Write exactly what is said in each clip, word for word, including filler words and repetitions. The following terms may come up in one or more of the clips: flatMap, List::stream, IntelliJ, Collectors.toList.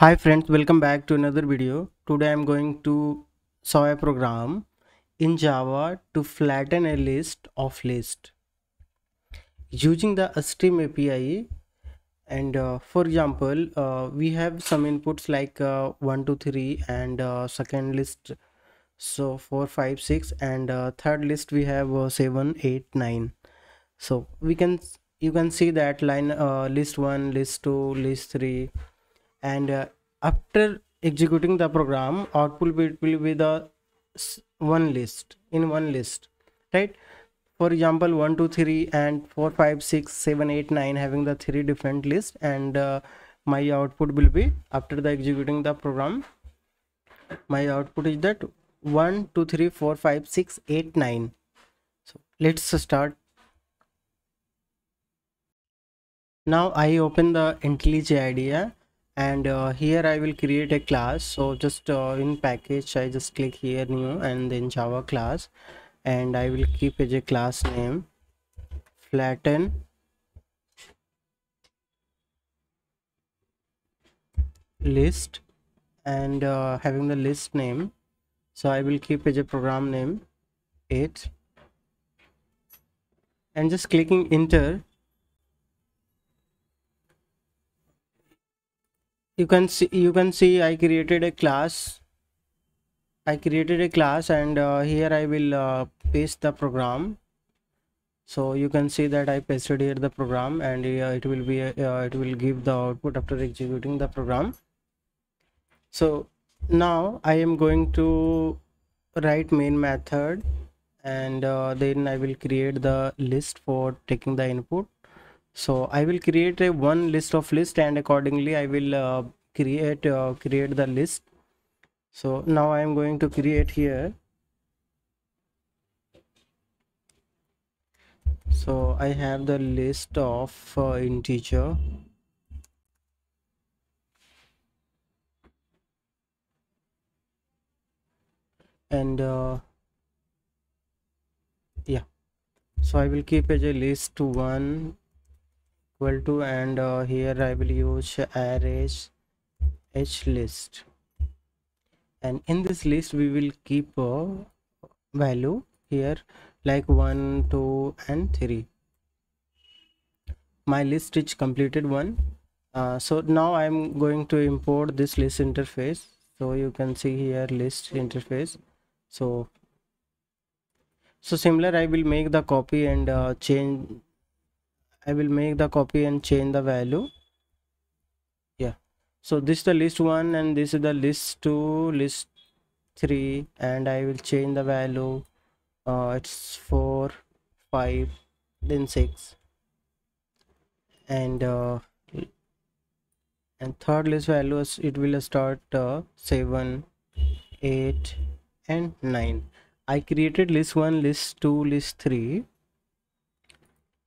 Hi friends, welcome back to another video. Today I'm going to show a program in Java to flatten a list of list using the Stream A P I. And uh, for example, uh, we have some inputs like uh, one two three and uh, second list, so four five six, and uh, third list we have uh, seven eight nine. So we can you can see that line uh, list one, list two, list three. And uh, after executing the program, output will be the one list in one list, right? For example, one two three and four five six seven eight nine having the three different lists, and uh, my output will be, after the executing the program, my output is that one two three four five six eight nine. So let's start. Now I open the IntelliJ idea. And uh, here I will create a class. So just uh, in package, I just click here new and then Java class, and I will keep as a class name flatten list, and uh, having the list name. So I will keep as a program name it, and just clicking enter. You can see you can see I created a class I created a class and uh, here I will uh, paste the program. So you can see that I pasted here the program, and uh, it will be uh, it will give the output after executing the program. So now I am going to write main method, and uh, then I will create the list for taking the input. So I will create a one list of list, and accordingly I will uh, create uh, create the list. So now I am going to create here. So I have the list of uh, integer, and uh, yeah, so I will keep as a list to one equal to, and uh, here I will use arrays h list, and in this list we will keep a value here like one two and three. My list is completed one. Uh, so now I am going to import this list interface. So you can see here list interface. So so similar, I will make the copy and uh, change I will make the copy and change the value. Yeah, so this is the list one, and this is the list two, list three, and I will change the value. Uh, it's four, five, then six, and uh, and third list values it will start uh, seven, eight, and nine. I created list one, list two, list three.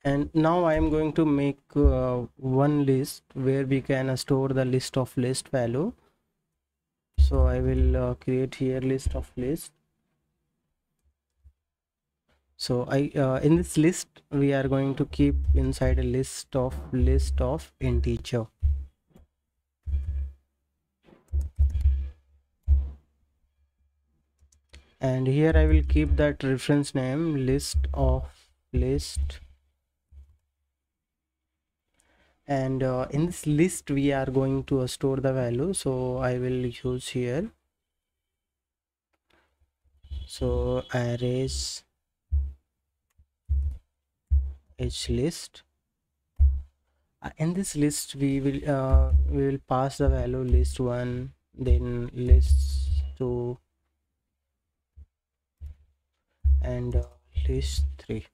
And now I am going to make uh, one list where we can store the list of list value. So I will uh, create here list of list. So I uh, in this list we are going to keep inside a list of list of integer. And here I will keep that reference name list of list. And uh, in this list we are going to uh, store the value. So I will use here, so arrays h list. Uh, in this list we will uh, we will pass the value list one, then list two, and uh, list three.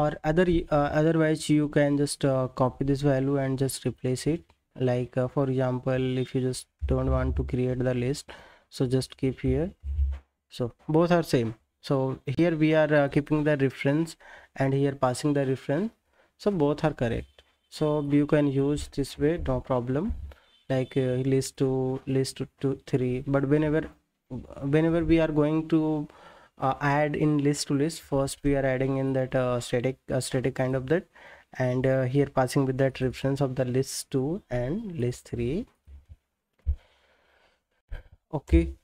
Or other uh, otherwise you can just uh, copy this value and just replace it. Like uh, for example, if you just don't want to create the list, so just keep here. So both are same. So here we are uh, keeping the reference, and here passing the reference. So both are correct. So you can use this way, no problem. Like uh, list to list to three. But whenever whenever we are going to Uh, add in list to list, first we are adding in that uh, static uh, static kind of that, and uh, here passing with that reference of the list two and list three. Okay,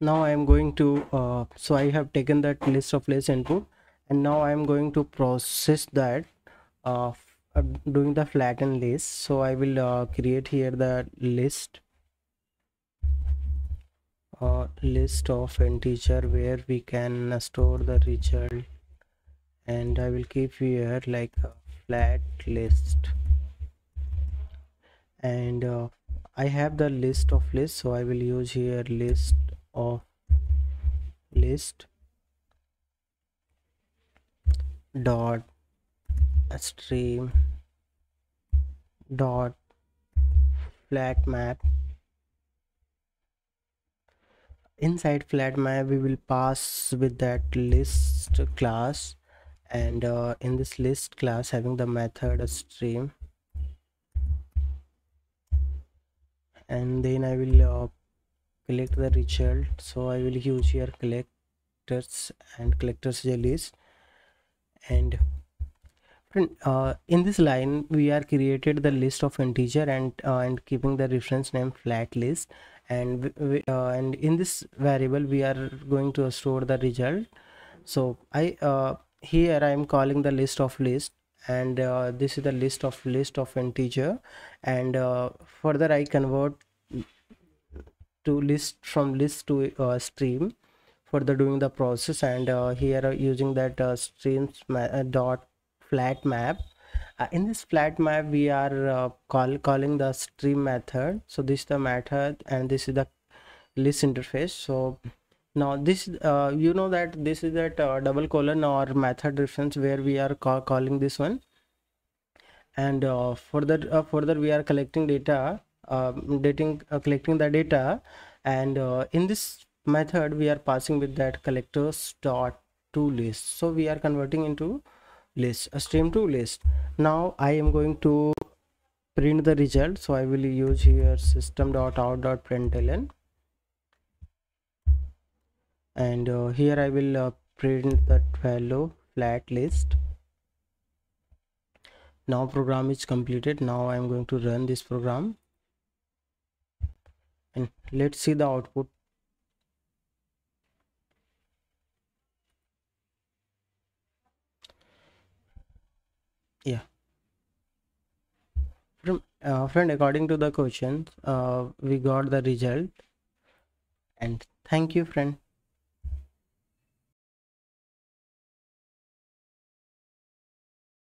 now I am going to uh, so I have taken that list of list input, and now I am going to process that uh, doing the flatten list. So I will uh, create here the list uh, list of integer where we can store the result, and I will keep here like a flat list, and uh, I have the list of list, so I will use here list of list dot stream dot flatMap. Inside flatMap we will pass with that list class, and uh, in this list class having the method stream, and then I will uh, collect the result. So I will use here collectors and collectors.toList list, and uh, in this line we are created the list of integer and uh, and keeping the reference name flat list, and we, uh, and in this variable we are going to store the result. So I uh, here I am calling the list of list, and uh, this is the list of list of integer, and uh, further I convert to list from list to uh, stream for the doing the process, and uh, here using that uh, streams uh, dot flat map. Uh, in this flat map we are uh, call calling the stream method. So this is the method and this is the list interface. So now this uh, you know that this is that uh, double colon or method reference where we are ca calling this one, and uh, further uh, further we are collecting data uh, dating uh, collecting the data, and uh, in this method we are passing with that collectors dot to list. So we are converting into list a stream to list. Now I am going to print the result, so I will use here system dot out dot println, and uh, here I will uh, print that value flat list. Now program is completed. Now I am going to run this program, and let's see the output. Yeah, from uh, friend, according to the question uh, we got the result, and thank you friend.